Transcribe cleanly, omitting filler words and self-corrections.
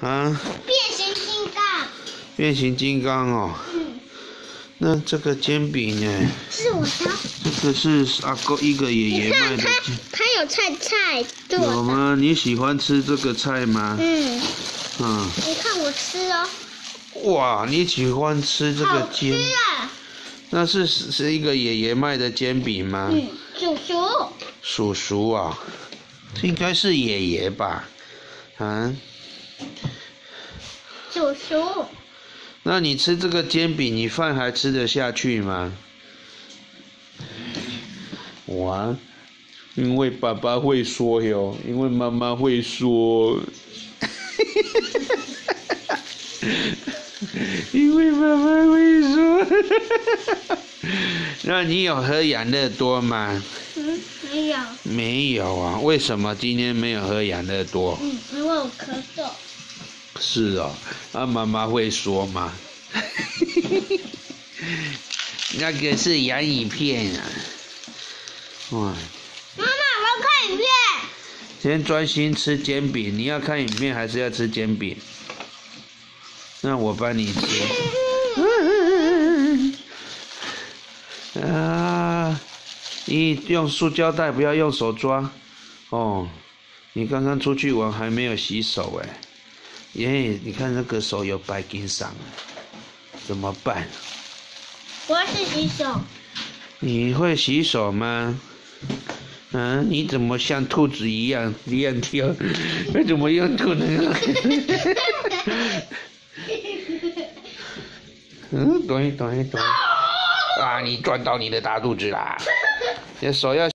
啊？变形金刚。变形金刚哦。嗯。那这个煎饼呢？是我的。这个是阿公一个爷爷卖的。它有菜对。有吗？你喜欢吃这个菜吗？嗯。嗯。你看我吃哦。哇，你喜欢吃这个煎？好吃啊。那是一个爷爷卖的煎饼吗？嗯，叔叔。叔叔啊，应该是爷爷吧？啊。叔叔。那你吃这个煎饼，你饭还吃得下去吗？我啊，因为爸爸会说哟，因为妈妈会说。因为妈妈会说，那你有喝养乐多吗？嗯，没有。没有啊？为什么今天没有喝养乐多？嗯，因为我咳嗽。是哦，那妈妈会说吗？那个是洋芋片啊！哇！妈妈，我要看影片。先专心吃煎饼，你要看影片还是要吃煎饼？那我帮你吃。啊！你用塑胶袋，不要用手抓。哦，你刚刚出去玩还没有洗手哎。耶，你看那个手有白金上，怎么办？我要去洗手。你会洗手吗？嗯、啊，你怎么像兔子一样跳？为什么用兔子？嗯，对。啊！你转到你的大肚子啦！你手要。